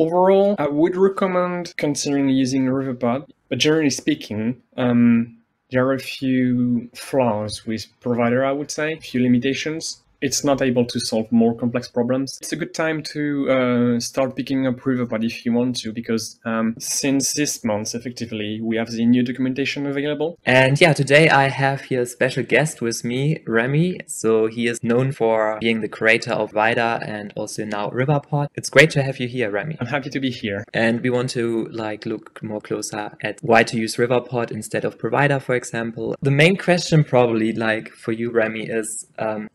Overall, I would recommend considering using Riverpod, but generally speaking, there are a few flaws with Provider, I would say, a few limitations. It's not able to solve more complex problems. It's a good time to start picking up Riverpod if you want to, because since this month, effectively, we have the new documentation available. And yeah, today I have here a special guest with me, Remy. So he is known for being the creator of Provider and also now Riverpod. It's great to have you here, Remy. I'm happy to be here. And we want to look more closer at why to use Riverpod instead of Provider, for example. The main question probably for you, Remy, is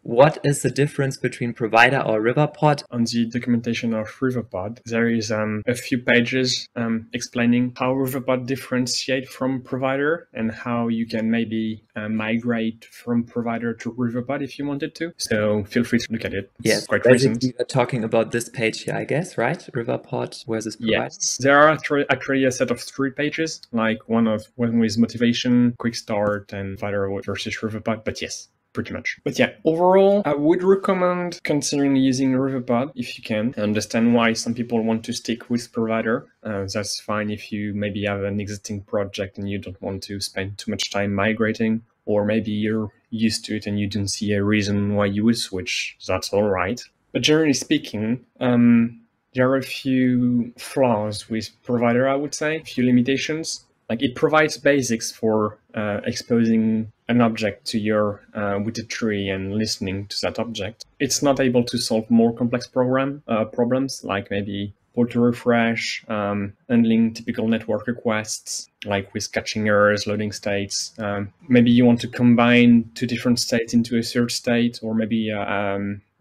what is the difference between Provider or Riverpod? On the documentation of Riverpod, there is a few pages explaining how Riverpod differentiates from Provider and how you can maybe migrate from Provider to Riverpod if you wanted to. So feel free to look at it. It's yes, quite recent. We are talking about this page here, I guess, right? Riverpod versus Provider. Yes, there are actually a set of 3 pages, like one with motivation, quick start, and Provider versus Riverpod. But yes, pretty much. But yeah, overall, I would recommend considering using Riverpod if you can. I understand why some people want to stick with Provider. That's fine if you maybe have an existing project and you don't want to spend too much time migrating, or maybe you're used to it and you don't see a reason why you would switch. That's all right. But generally speaking, there are a few flaws with Provider, I would say, a few limitations. Like, it provides basics for exposing an object to your WIT tree and listening to that object. It's not able to solve more complex problems, like maybe auto refresh, handling typical network requests, like with catching errors, loading states. Maybe you want to combine 2 different states into a third state, or maybe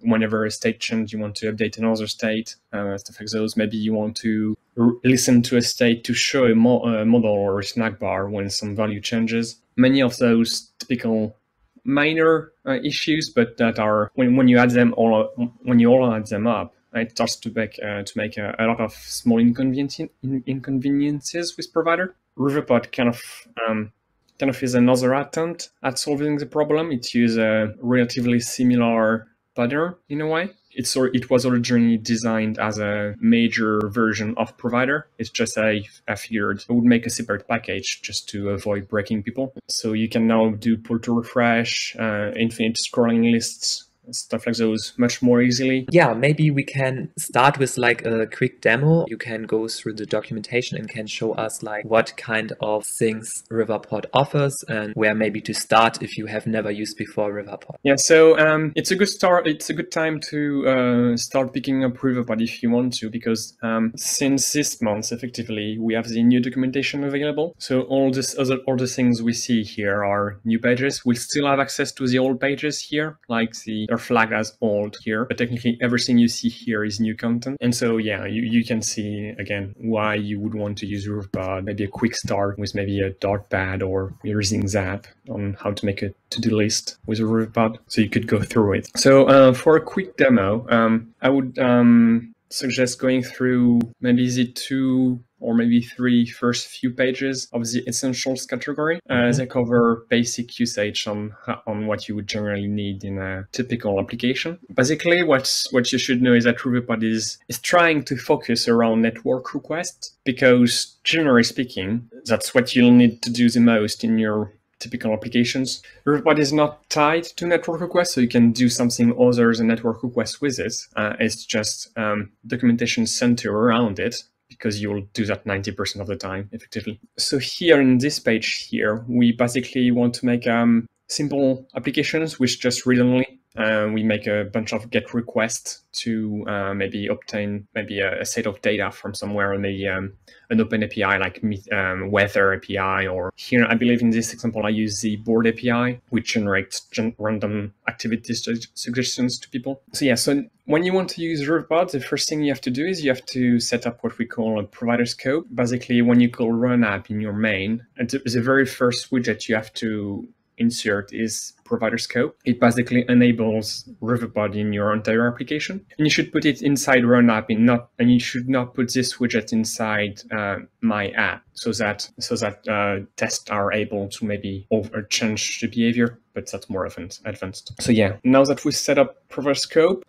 whenever a state changes, you want to update another state, stuff like those. Maybe you want to listen to a state to show a model or a snack bar when some value changes. Many of those typical minor issues, but that are, when you add them all, when you all add them up, it starts to make a lot of small inconveniences with Provider. Riverpod kind of is another attempt at solving the problem. It uses a relatively similar pattern in a way. It was originally designed as a major version of Provider. It's just I figured I would make a separate package just to avoid breaking people. So you can now do pull to refresh, infinite scrolling lists, stuff like those much more easily. Yeah, maybe we can start with a quick demo. You can go through the documentation and can show us what kind of things Riverpod offers and where maybe to start if you have never used before Riverpod. Yeah, so it's a good start. It's a good time to start picking up Riverpod if you want to, because since this month, effectively, we have the new documentation available. So all the things we see here are new pages. We'll still have access to the old pages here, like they're flagged as old here, but technically everything you see here is new content. And so yeah, you can see again why you would want to use Riverpod. Maybe a quick start with maybe a Dartpad or using Zap on how to make a to-do list with Riverpod, so you could go through it. So for a quick demo, I would suggest going through maybe the 2 or maybe 3 first few pages of the essentials category. They cover basic usage on what you would generally need in a typical application. Basically, what you should know is that Riverpod is trying to focus around network requests, because generally speaking, that's what you'll need to do the most in your typical applications. Riverpod is not tied to network requests, so you can do something other than network requests with it. It's just documentation centered around it, because you will do that 90% of the time, effectively. So here in this page here, we basically want to make simple applications which just read-only. We make a bunch of GET requests to maybe obtain maybe a set of data from somewhere, maybe an open API like weather API, or here, I believe in this example, I use the Bored API, which generates random activity suggestions to people. So yeah, so when you want to use Riverpod, the first thing you have to do is you have to set up what we call a ProviderScope. Basically, when you call run app in your main, the very first widget you have to insert is ProviderScope. It basically enables Riverpod in your entire application, and you should put it inside Run App, and you should not put this widget inside My App, so that tests are able to maybe change the behavior. But that's more advanced. So yeah, now that we set up ProviderScope,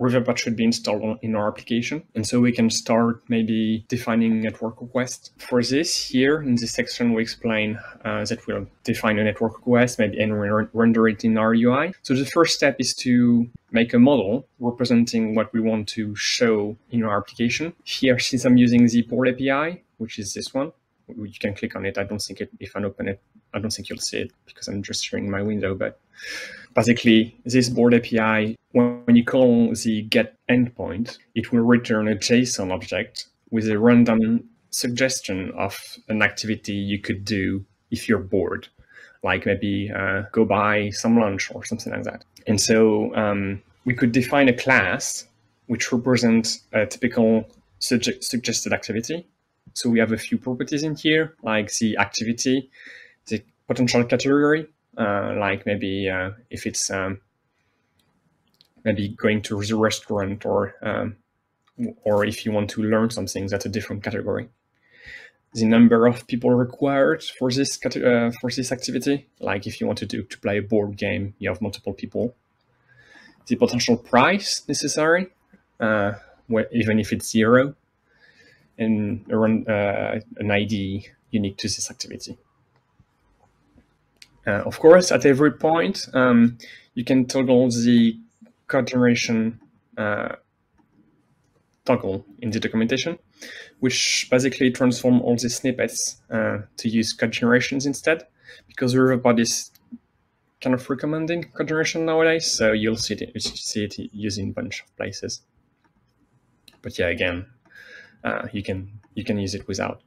Riverpod should be installed in our application. And so we can start maybe defining network request. For this here, in this section, we explain that we'll define a network request, maybe and render it in our UI. So the first step is to make a model representing what we want to show in our application. Here, since I'm using the Bored API, which is this one, you can click on it. I don't think if I open it, I don't think you'll see it because I'm just sharing my window, but basically this Bored API, when you call the get endpoint, it will return a JSON object with a random suggestion of an activity you could do if you're bored, like maybe go buy some lunch or something like that. And so we could define a class which represents a typical suggested activity. So we have a few properties in here, like the activity, the potential category, like maybe if it's maybe going to the restaurant, or if you want to learn something, that's a different category. The number of people required for this activity, like if you want to play a board game, you have multiple people. The potential price necessary, even if it's zero. And an ID unique to this activity. Of course, at every point, you can toggle the code generation toggle in the documentation, which basically transforms all the snippets to use code generations instead, because Riverpod is kind of recommending code generation nowadays, so you'll see it using a bunch of places. But yeah, again, you can use it without.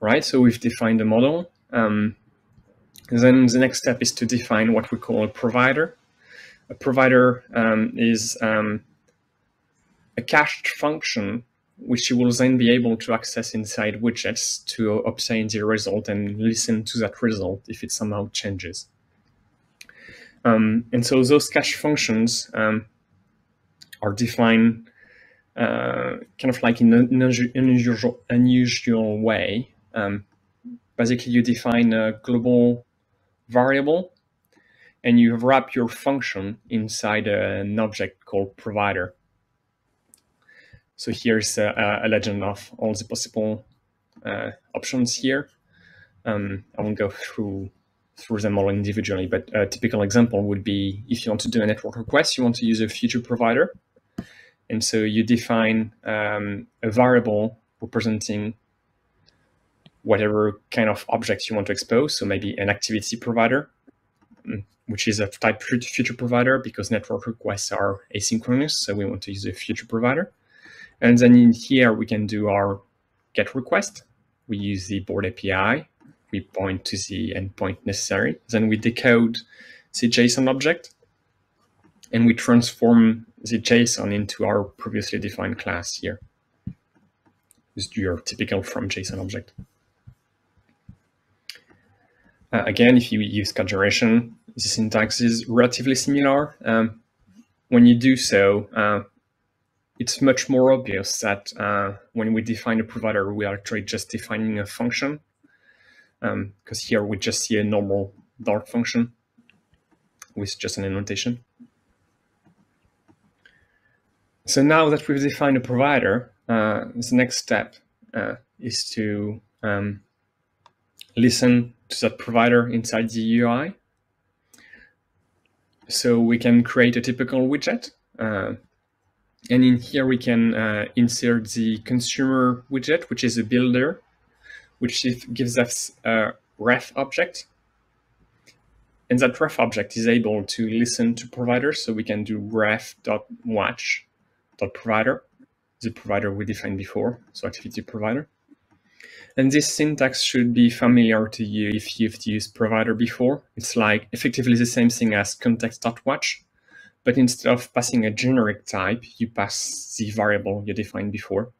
Right, so we've defined the model. Then the next step is to define what we call a provider. A provider is a cached function which you will then be able to access inside widgets to obtain the result and listen to that result if it somehow changes. And so those cached functions are defined kind of like in an unusual way. Basically, you define a global variable and you wrap your function inside an object called provider. So here's a legend of all the possible options here. I won't go through them all individually, but a typical example would be if you want to do a network request, you want to use a future provider. And so you define a variable representing whatever kind of objects you want to expose. So maybe an activity provider, which is of type future provider because network requests are asynchronous. So we want to use a future provider. And then in here, we can do our get request. We use the Bored API. We point to the endpoint necessary. Then we decode the JSON object and we transform the JSON into our previously defined class here. This is your typical from JSON object. Again, if you use code generation, the syntax is relatively similar. When you do so, it's much more obvious that when we define a provider, we are actually just defining a function, because here we just see a normal Dart function with just an annotation. So now that we've defined a provider, the next step is to listen to that provider inside the UI. So we can create a typical widget. And in here, we can insert the consumer widget, which is a builder, which gives us a ref object. And that ref object is able to listen to providers. So we can do ref.watch. Provider, the provider we defined before, so activity provider. And this syntax should be familiar to you if you've used provider before. It's like effectively the same thing as context.watch, but instead of passing a generic type, you pass the variable you defined before.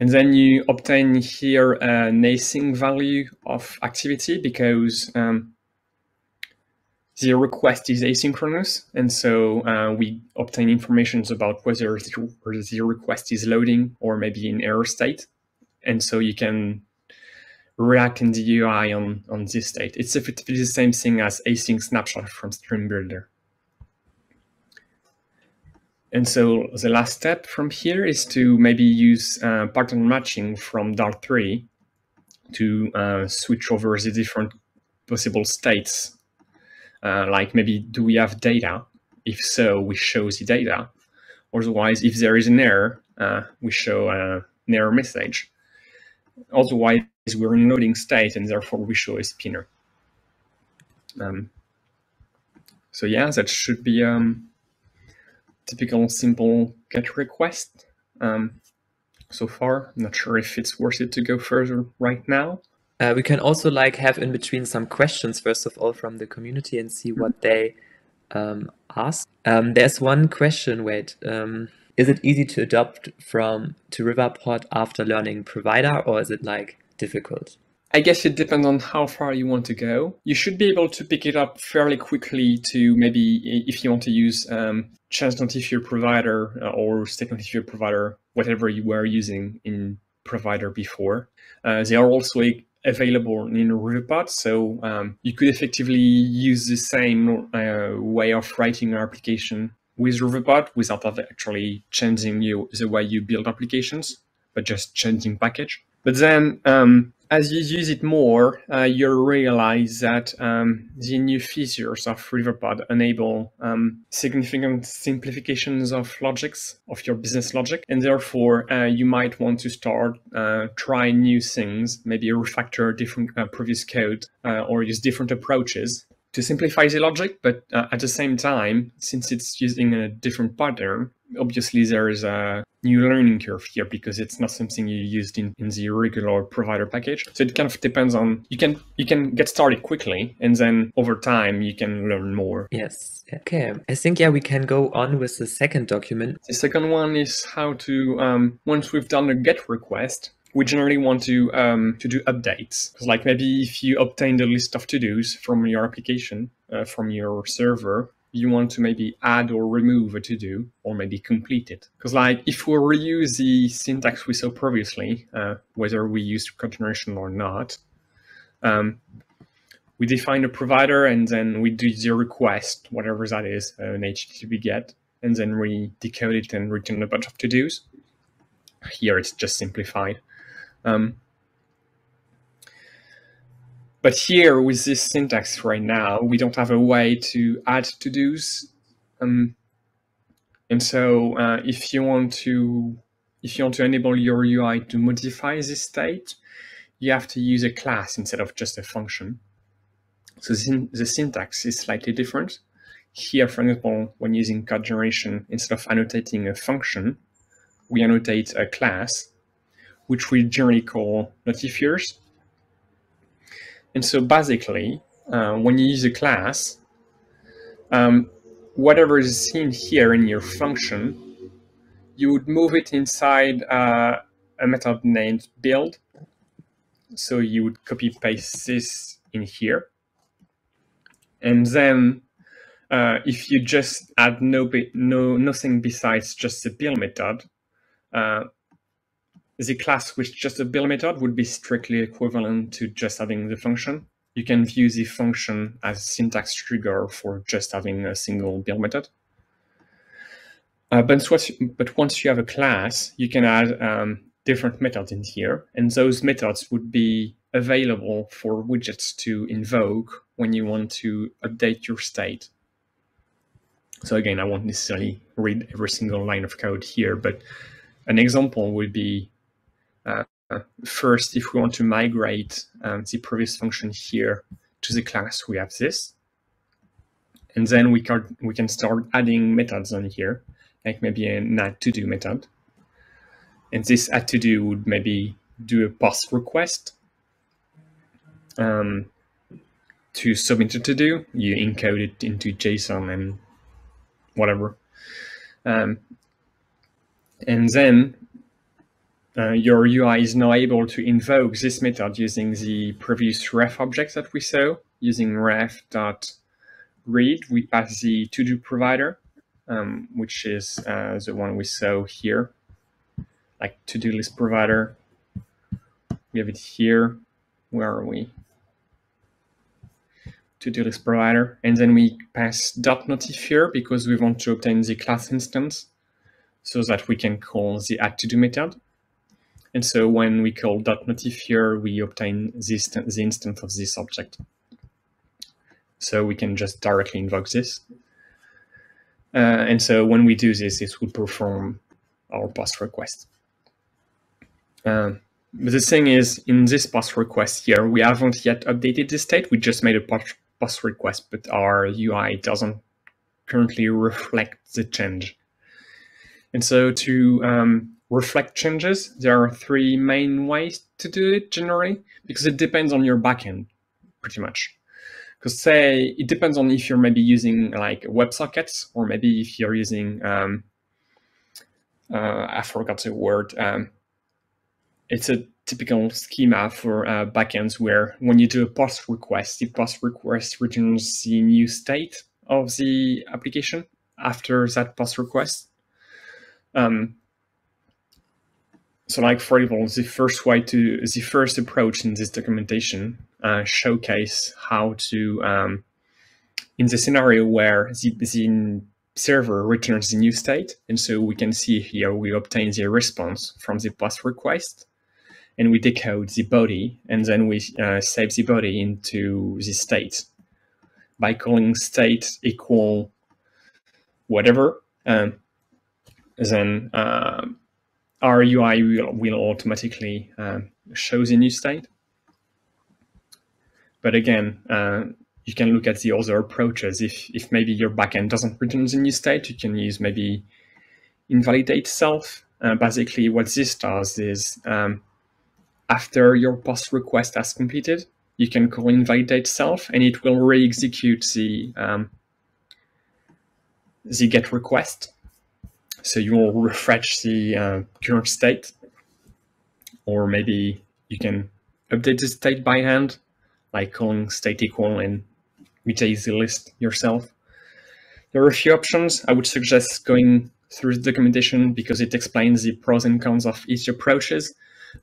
And then you obtain here an async value of activity because the request is asynchronous. And so we obtain information about whether the request is loading or maybe in error state. And so you can react in the UI on this state. It's effectively the same thing as async snapshot from Stream Builder. And so the last step from here is to maybe use pattern matching from Dart 3 to switch over the different possible states. Like maybe, do we have data? If so, we show the data. Otherwise, if there is an error, we show an error message. Otherwise, we're in loading state and therefore we show a spinner. So yeah, that should be typical simple GET request so far. I'm not sure if it's worth it to go further right now. We can also like have in between some questions, first of all, from the community and see what they ask. There's one question, wait. Is it easy to adopt to Riverpod after learning Provider, or is it like difficult? I guess it depends on how far you want to go. You should be able to pick it up fairly quickly to maybe, if you want to use ChangeNotifier Provider or StateNotifier Provider, whatever you were using in Provider before. They are also available in Riverpod, so you could effectively use the same way of writing your application with Riverpod without actually changing the way you build applications, but just changing package. But then, as you use it more, you'll realize that the new features of Riverpod enable significant simplifications of logics, of your business logic. And therefore, you might want to start trying new things, maybe refactor different previous code or use different approaches to simplify the logic. But at the same time, since it's using a different pattern, obviously there is a new learning curve here because it's not something you used in the regular Provider package. So it kind of depends on, you can get started quickly and then over time you can learn more. Yes. Okay. I think, yeah, we can go on with the second document. The second one is how to, once we've done a GET request, we generally want to do updates. Because like maybe if you obtained a list of to-dos from your application, from your server, you want to maybe add or remove a to-do or maybe complete it. Because like if we reuse the syntax we saw previously, whether we used continuation or not, we define a provider and then we do the request, whatever that is, an HTTP GET, and then we decode it and return a bunch of to-dos. Here it's just simplified. But here, with this syntax right now, we don't have a way to add to-dos, and so if you want to enable your UI to modify this state, you have to use a class instead of just a function. So the syntax is slightly different. Here, for example, when using code generation, instead of annotating a function, we annotate a class, which we generally call notifiers. And so basically, when you use a class, whatever is seen here in your function, you would move it inside a method named build. So you would copy paste this in here. And then if you just add nothing besides just the build method, the class with just a build method would be strictly equivalent to just having the function. You can view the function as syntax trigger for just having a single build method. But once you have a class, you can add different methods in here, and those methods would be available for widgets to invoke when you want to update your state. So again, I won't necessarily read every single line of code here, but an example would be, first, if we want to migrate the previous function here to the class, we have this. And then we can start adding methods on here, like maybe an add to do method. And this add to do would maybe do a post request to submit a to do. You encode it into JSON and whatever. And then your UI is now able to invoke this method using the previous ref object that we saw. Using ref.read, we pass the to-do provider, which is the one we saw here, like to-do list provider. We have it here. Where are we? To-do list provider. And then we pass .notifier because we want to obtain the class instance so that we can call the addToDo method. And so when we call .notifier, we obtain the instance of this object. So we can just directly invoke this. And so when we do this, it will perform our post request. But the thing is, in this post request here, we haven't yet updated the state. We just made a post request, but our UI doesn't currently reflect the change. And so to reflect changes, there are three main ways to do it generally, because it depends on your backend, pretty much. Because say, it depends on if you're maybe using like WebSockets, or maybe if you're using, I forgot the word, it's a typical schema for backends where when you do a post request, the post request returns the new state of the application after that post request. So like for example, the first approach in this documentation showcase how to, in the scenario where the server returns the new state. And so we can see here, we obtain the response from the post request and we decode the body, and then we save the body into the state by calling state equal whatever. Then our UI will automatically show the new state. But again, you can look at the other approaches. If maybe your backend doesn't return the new state, you can use maybe invalidate self. Basically, what this does is after your post request has completed, you can call invalidate self, and it will re-execute the get request. So you will refresh the current state, or maybe you can update the state by hand, like calling state equal and mutate the list yourself. There are a few options. I would suggest going through the documentation because it explains the pros and cons of each approaches.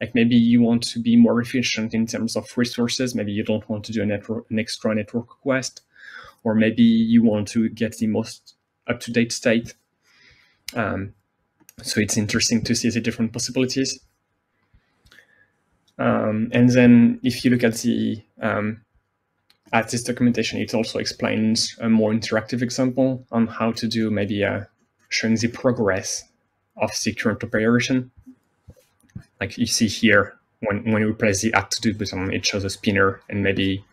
Like maybe you want to be more efficient in terms of resources. Maybe you don't want to do an extra network request, or maybe you want to get the most up-to-date state. So it's interesting to see the different possibilities. And then if you look at the at this documentation, it also explains a more interactive example on how to do maybe showing the progress of the current operation. Like you see here, when we press the add to do button, it shows a spinner and maybe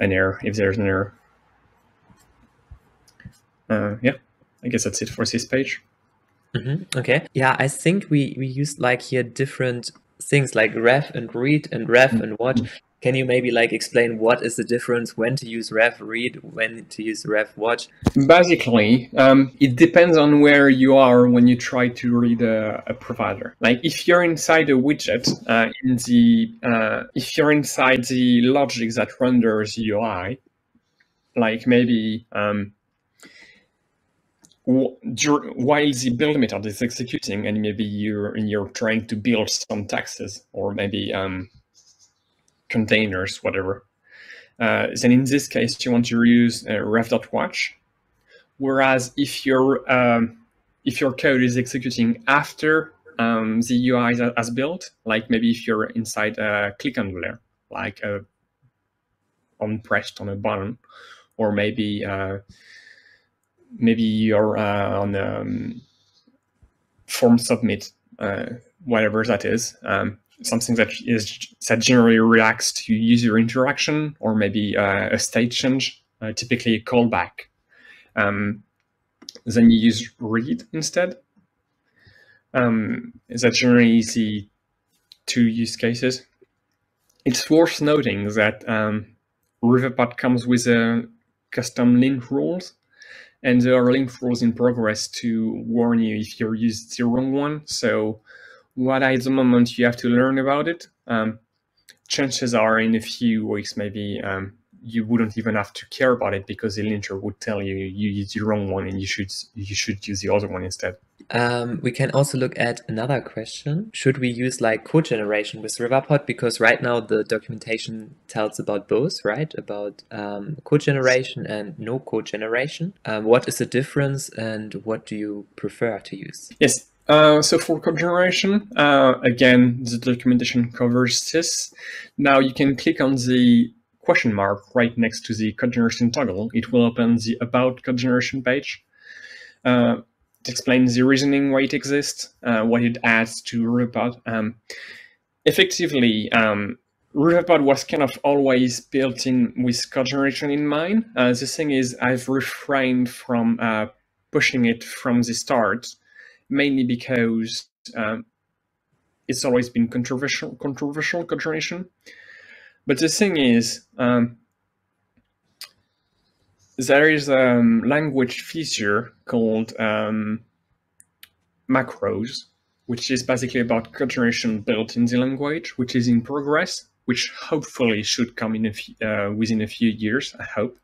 an error if there's an error. Yeah. I guess that's it for this page. Mm-hmm. Okay. Yeah, I think we used like here different things like ref and read and ref and watch. Can you maybe like explain what is the difference when to use ref read, when to use ref watch? Basically, it depends on where you are when you try to read a provider. Like if you're inside a widget, if you're inside the logic that renders UI, like maybe while the build method is executing, and maybe you're trying to build some taxes or maybe containers, whatever, then in this case you want to use ref.watch. Whereas if your code is executing after the UI has built, like maybe if you're inside a ClickHandler, like on pressed on a button, or maybe maybe you're on form submit, whatever that is, something that generally reacts to user interaction, or maybe a state change, typically a callback. Then you use read instead. That's generally the two use cases. It's worth noting that Riverpod comes with custom lint rules. And there are link rules in progress to warn you if you use the wrong one. So what at the moment you have to learn about it. Chances are in a few weeks, maybe you wouldn't even have to care about it because the linter would tell you you used the wrong one and you should use the other one instead. We can also look at another question. Should we use like code generation with Riverpod? Because right now the documentation tells about both, right? About code generation and no code generation. What is the difference and what do you prefer to use? Yes. So for code generation, again, the documentation covers this. Now you can click on the question mark right next to the code generation toggle. It will open the About Code Generation page. It explains the reasoning why it exists, what it adds to Riverpod. Effectively, Riverpod was kind of always built in with code generation in mind. The thing is, I've refrained from pushing it from the start, mainly because it's always been controversial code generation. But the thing is, there is a language feature called macros, which is basically about code generation built in the language, which is in progress, which hopefully should come in within a few years, I hope.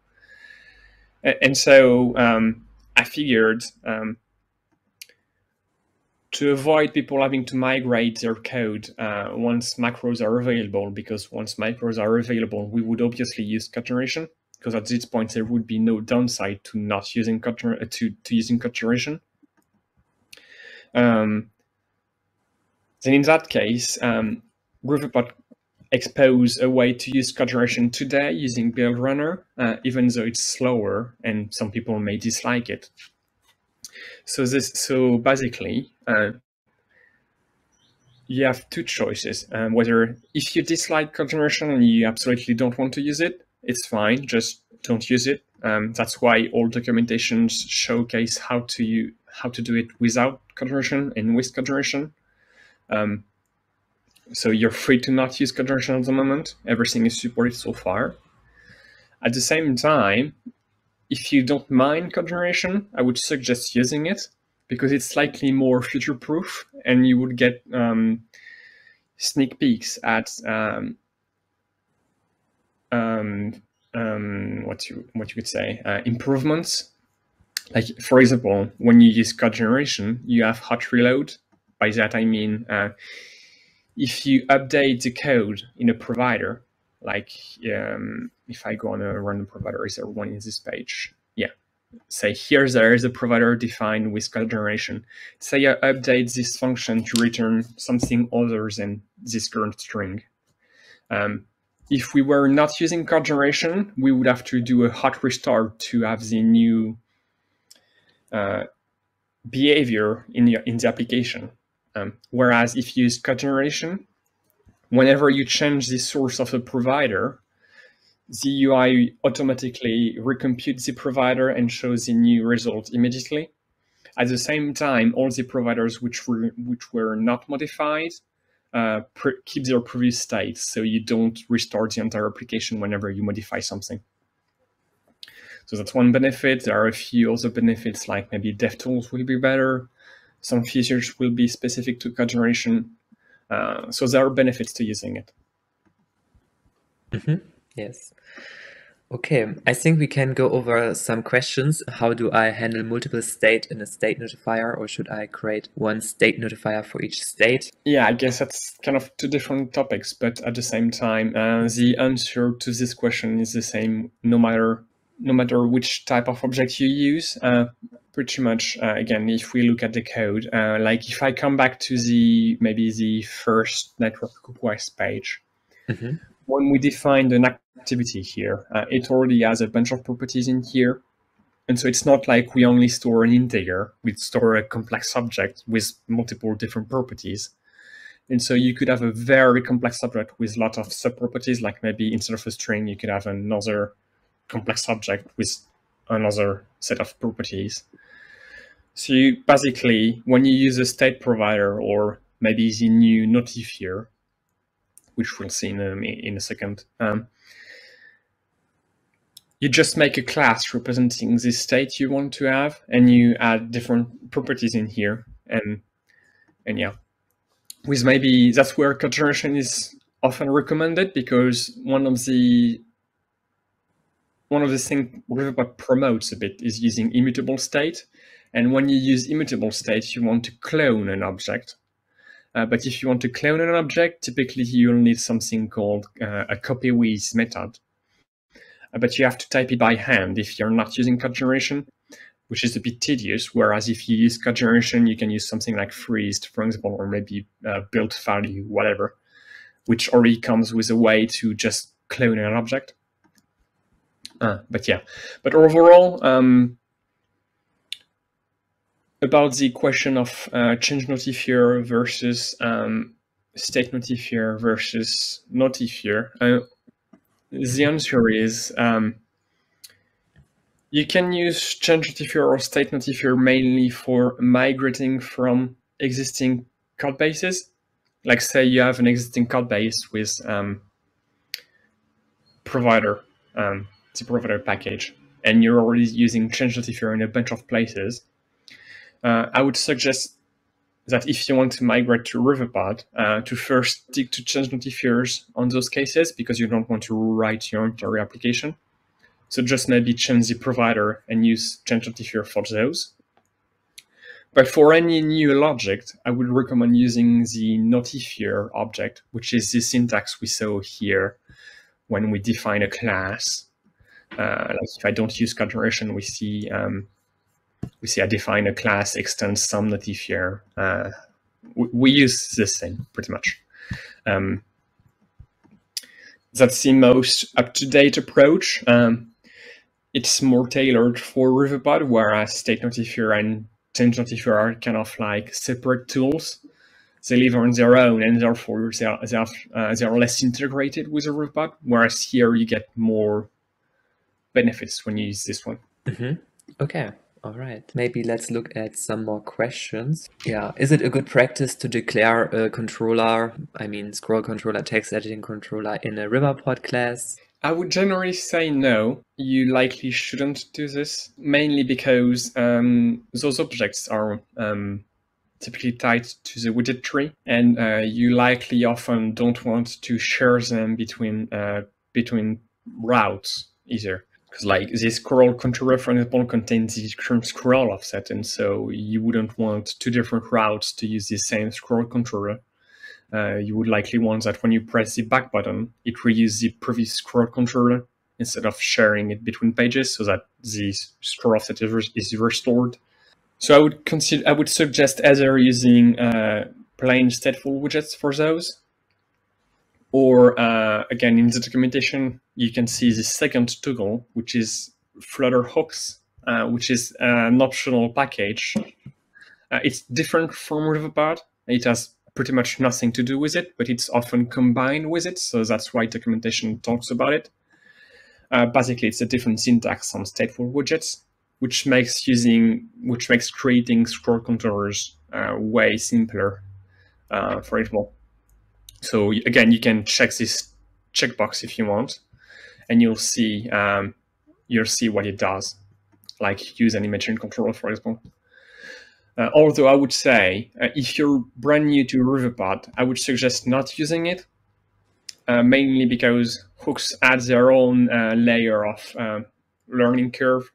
And so I figured, to avoid people having to migrate their code once macros are available, because once macros are available, we would obviously use code generation, because at this point there would be no downside to not using using code generation. Then in that case, Riverpod expose a way to use code generation today using build runner, even though it's slower and some people may dislike it. So basically, you have two choices. Whether if you dislike code generation and you absolutely don't want to use it, it's fine, just don't use it. That's why all documentations showcase how to do it without code generation and with code generation. So you're free to not use code generation at the moment. Everything is supported so far. At the same time, if you don't mind code generation, I would suggest using it because it's slightly more future-proof, and you would get sneak peeks at what you could say improvements. Like for example, when you use code generation, you have hot reload. By that I mean if you update the code in a provider. Like if I go on a random provider, is there one in this page? Yeah. Say here there is a provider defined with code generation. Say I update this function to return something other than this current string. If we were not using code generation, we would have to do a hot restart to have the new behavior in the application. Whereas if you use code generation, whenever you change the source of a provider, the UI automatically recomputes the provider and shows the new result immediately. At the same time, all the providers which were not modified keep their previous states, so you don't restart the entire application whenever you modify something. So that's one benefit. There are a few other benefits, like maybe DevTools will be better, some features will be specific to code generation. So there are benefits to using it. Mm-hmm. Yes. Okay, I think we can go over some questions. How do I handle multiple state in a state notifier, or should I create one state notifier for each state? Yeah, I guess that's kind of two different topics, but at the same time, the answer to this question is the same no matter which type of object you use. Pretty much, again, if we look at the code, like if I come back to maybe the first network request page, mm-hmm. When we define an activity here, it already has a bunch of properties in here. And so it's not like we only store an integer, we store a complex object with multiple different properties. And so you could have a very complex object with a lot of sub-properties, like maybe instead of a string, you could have another complex object with another set of properties. So you basically, when you use a state provider or maybe the new notifier, which we'll see in a second, you just make a class representing the state you want to have, and you add different properties in here, and yeah, with maybe that's where code generation is often recommended, because one of the things Riverpod promotes a bit is using immutable state. And when you use immutable state, you want to clone an object. But if you want to clone an object, typically you'll need something called a copy with method. But you have to type it by hand if you're not using code generation, which is a bit tedious. Whereas if you use code generation, you can use something like freezed, for example, or maybe build value, whatever, which already comes with a way to just clone an object. But yeah, but overall, about the question of ChangeNotifier versus StateNotifier versus Notifier, the answer is you can use ChangeNotifier or StateNotifier mainly for migrating from existing code bases. Like say you have an existing code base with Provider, the Provider package, and you're already using ChangeNotifier in a bunch of places. I would suggest that if you want to migrate to Riverpod, to first stick to ChangeNotifiers on those cases, because you don't want to rewrite your entire application. So just maybe change the provider and use ChangeNotifier for those. But for any new logic, I would recommend using the notifier object, which is the syntax we saw here when we define a class. Like if I don't use code generation, we see I define a class, extend some notifier. We use this thing pretty much. That's the most up-to-date approach. It's more tailored for Riverpod, whereas StateNotifier and ChangeNotifier are kind of like separate tools. They live on their own, and therefore they are less integrated with Riverpod. Whereas here you get more benefits when you use this one. Mm-hmm. Okay. All right, maybe let's look at some more questions. Yeah, is it a good practice to declare a controller, I mean scroll controller, text editing controller in a Riverpod class? I would generally say no, you likely shouldn't do this, mainly because those objects are typically tied to the widget tree, and you likely often don't want to share them between routes either. Because like this scroll controller, for example, contains the current scroll offset, and so you wouldn't want two different routes to use the same scroll controller. You would likely want that when you press the back button, it reuses the previous scroll controller instead of sharing it between pages, so that the scroll offset is restored. So I would suggest either using plain stateful widgets for those. Or again, in the documentation, you can see the second toggle, which is Flutter Hooks, which is an optional package. It's different from Riverpod. It has pretty much nothing to do with it, but it's often combined with it. So that's why documentation talks about it. Basically, it's a different syntax on stateful widgets, which makes creating scroll controllers way simpler, for example. So again, you can check this checkbox if you want, and you'll see what it does, like use an image in controller, for example. Although I would say, if you're brand new to Riverpod, I would suggest not using it, mainly because hooks add their own layer of learning curve,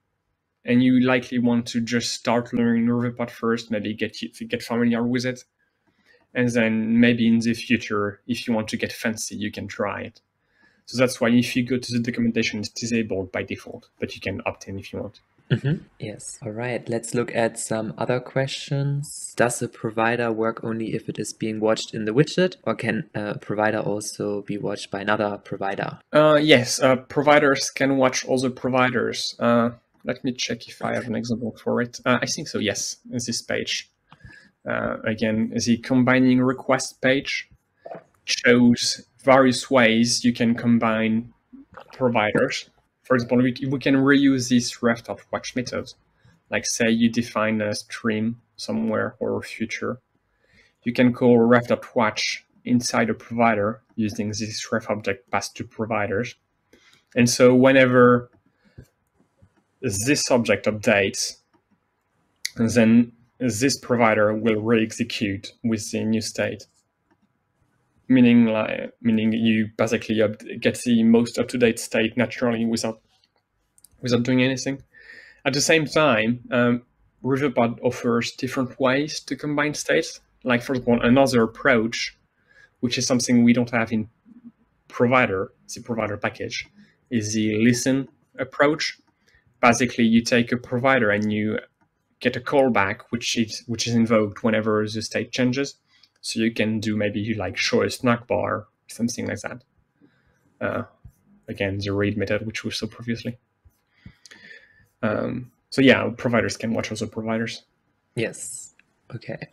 and you likely want to just start learning Riverpod first, maybe get familiar with it. And then maybe in the future, if you want to get fancy, you can try it. So that's why if you go to the documentation, it's disabled by default, but you can opt in if you want. Mm-hmm. Yes. All right. Let's look at some other questions. Does a provider work only if it is being watched in the widget, or can a provider also be watched by another provider? Yes. Providers can watch other providers. Let me check if I have an example for it. I think so. Yes, in this page. Again, the combining request page shows various ways you can combine providers. For example, we can reuse this ref of watch method. Like say you define a stream somewhere or a future. You can call ref.watch inside a provider using this ref object passed to providers. And so whenever this object updates, then this provider will re-execute with the new state. meaning you basically get the most up-to-date state naturally without doing anything. At the same time, Riverpod offers different ways to combine states. Like, for example, another approach, which is something we don't have in Provider, the Provider package, is the listen approach. Basically, you take a provider and you get a callback, which is invoked whenever the state changes. So you can do maybe like show a snack bar, something like that. Again, the read method, which we saw previously. So yeah, providers can watch other providers. Yes. Okay.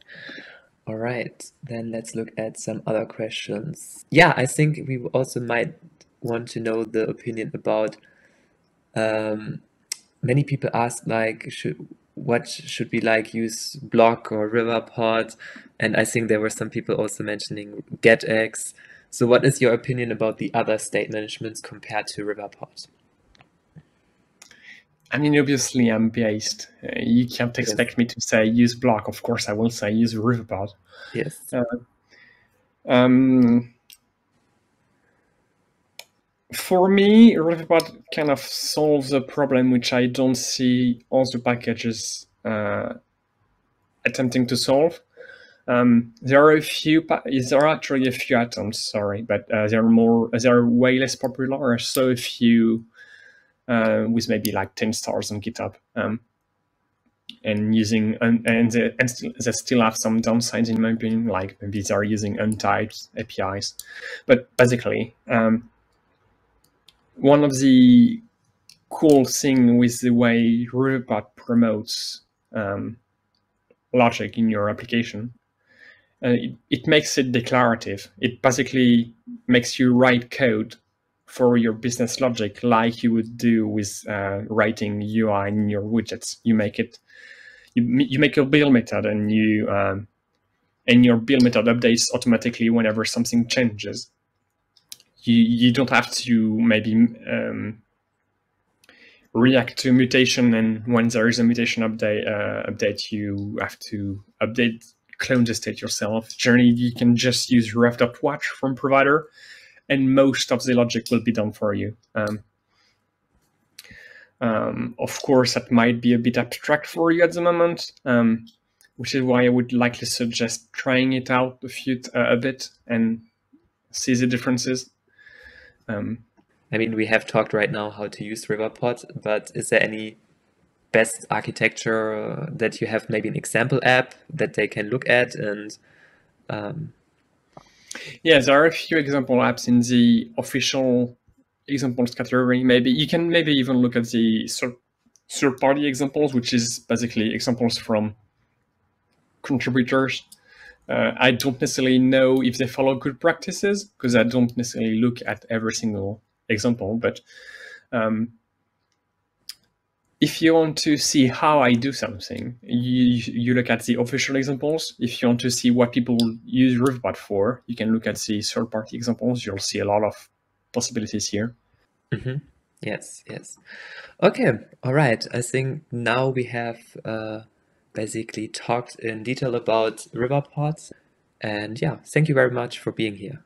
All right. Then let's look at some other questions. Yeah, I think we also might want to know the opinion about. Many people ask, like, should we use BLoC or Riverpod? And I think there were some people also mentioning GetX. So what is your opinion about the other state managements compared to Riverpod? I mean, obviously, I'm biased. You can't expect me to say use BLoC. Of course, I will say use Riverpod. Yes. For me, Riverpod kind of solves a problem which I don't see other packages attempting to solve. There are actually a few attempts, sorry, but they are way less popular. So a few with maybe like 10 stars on GitHub, and they still have some downsides in my opinion, like maybe they are using untyped APIs, but basically. One of the cool things with the way Riverpod promotes logic in your application, it makes it declarative. It basically makes you write code for your business logic like you would do with writing UI in your widgets. You make it, you make your build method, and you and your build method updates automatically whenever something changes. You don't have to maybe react to a mutation, and when there is a mutation update, you have to clone the state yourself. Generally, you can just use ref.watch from Provider, and most of the logic will be done for you. Of course, that might be a bit abstract for you at the moment, which is why I would likely suggest trying it out a bit and see the differences. I mean, we have talked right now how to use Riverpod, but is there any best architecture that you have, maybe an example app that they can look at? And yeah, there are a few example apps in the official examples category. Maybe you can maybe even look at the third-party examples, which is basically examples from contributors. I don't necessarily know if they follow good practices, because I don't necessarily look at every single example, but if you want to see how I do something, you look at the official examples. If you want to see what people use Riverpod for, you can look at the third-party examples. You'll see a lot of possibilities here. Mm-hmm. Yes, yes. Okay, all right. I think now we have... basically talked in detail about Riverpod. And yeah, thank you very much for being here.